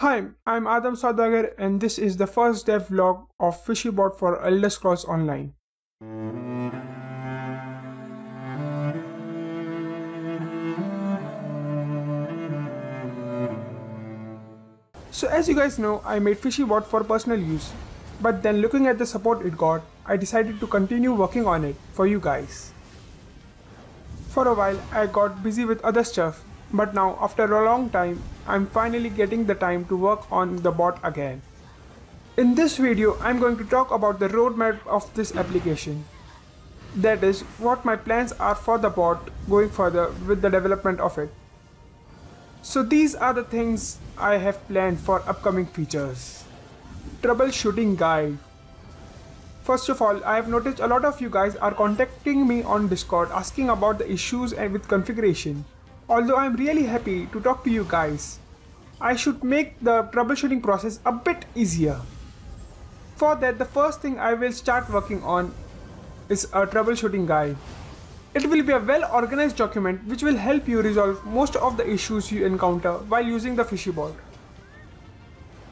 Hi, I'm Adam Saudagar and this is the first devlog of Fishybot for Elder Scrolls Online. So as you guys know, I made Fishybot for personal use, but then looking at the support it got, I decided to continue working on it for you guys. For a while, I got busy with other stuff, but now after a long time, I'm finally getting the time to work on the bot again. In this video, I'm going to talk about the roadmap of this application. That is, what my plans are for the bot going further with the development of it. So these are the things I have planned for upcoming features. Troubleshooting guide. First of all, I have noticed a lot of you guys are contacting me on Discord asking about the issues and with configuration. Although I'm really happy to talk to you guys, I should make the troubleshooting process a bit easier. For that, the first thing I will start working on is a troubleshooting guide. It will be a well-organized document which will help you resolve most of the issues you encounter while using the Fishybot.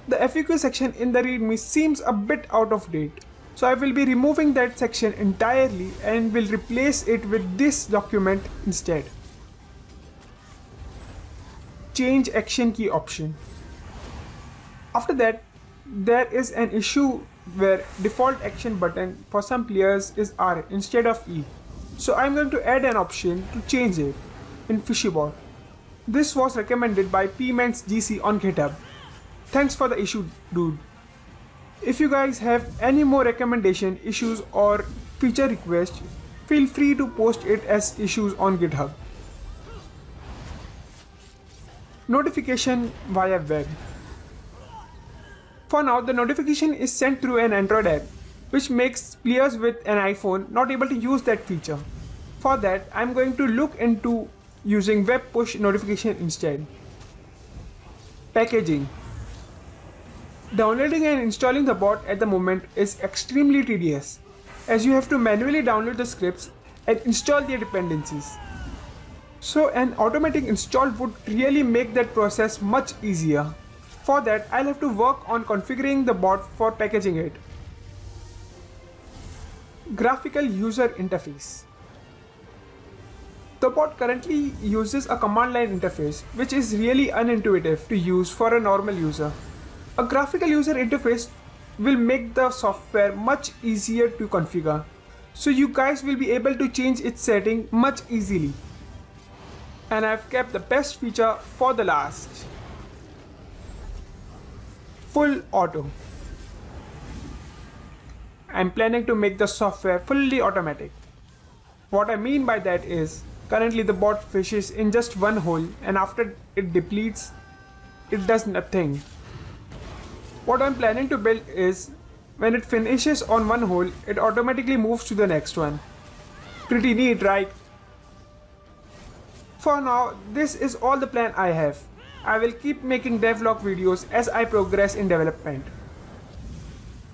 The FAQ section in the README seems a bit out of date, so I will be removing that section entirely and will replace it with this document instead. Change action key option. After that, there is an issue where default action button for some players is R instead of E. So I'm going to add an option to change it in Fishybot. This was recommended by PmansGC on Github. Thanks for the issue, dude. If you guys have any more recommendation, issues or feature requests, feel free to post it as issues on Github. Notification via web. For now, the notification is sent through an Android app, which makes players with an iPhone not able to use that feature. For that, I'm going to look into using web push notification instead. Packaging. Downloading and installing the bot at the moment is extremely tedious, as you have to manually download the scripts and install their dependencies. So an automatic install would really make that process much easier. For that, I'll have to work on configuring the bot for packaging it. Graphical user interface. The bot currently uses a command line interface, which is really unintuitive to use for a normal user. A graphical user interface will make the software much easier to configure, so you guys will be able to change its setting much easily. And I've kept the best feature for the last. Full auto. I'm planning to make the software fully automatic. What I mean by that is, currently the bot fishes in just one hole and after it depletes, it does nothing. What I'm planning to build is, when it finishes on one hole, it automatically moves to the next one. Pretty neat, right? For now, this is all the plan I have. I will keep making devlog videos as I progress in development.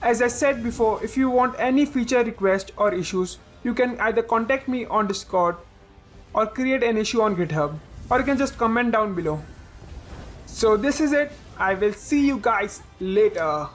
As I said before, if you want any feature requests or issues, you can either contact me on Discord or create an issue on GitHub, or you can just comment down below. So this is it. I will see you guys later.